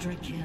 Quadra kill.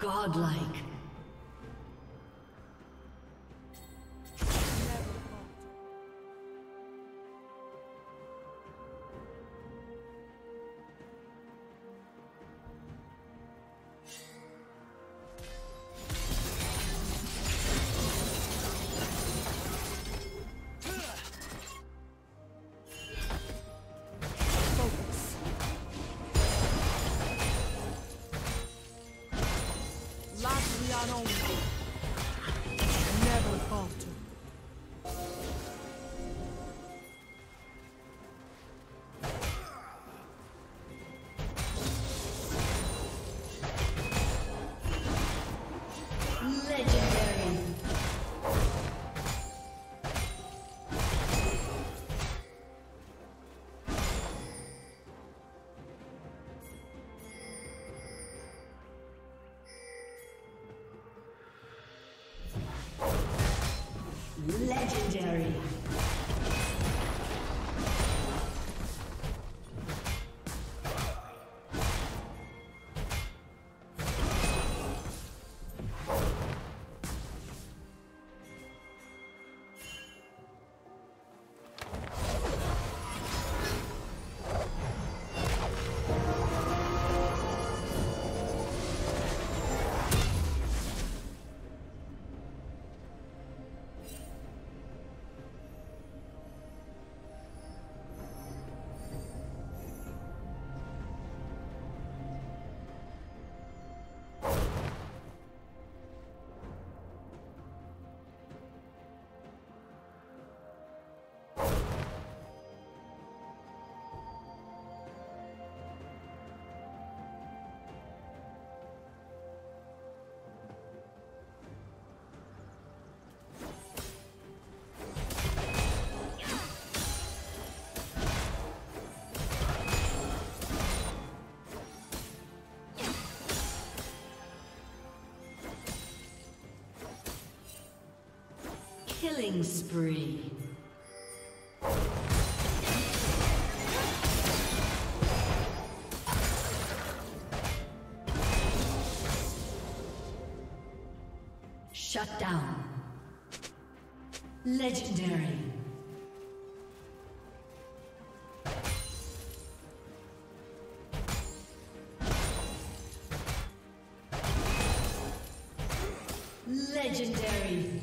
Godlike. Legendary. Killing spree. Shut down. Legendary. Legendary.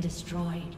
Destroyed.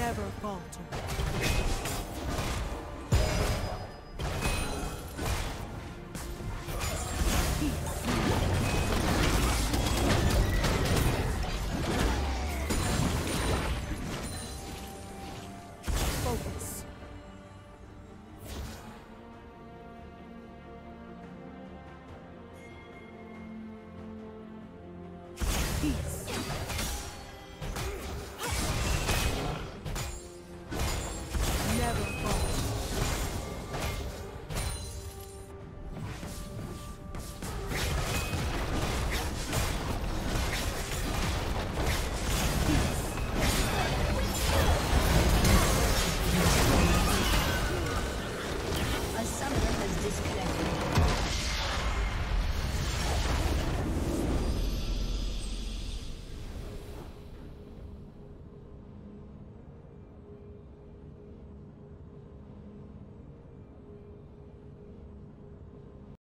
Never falter.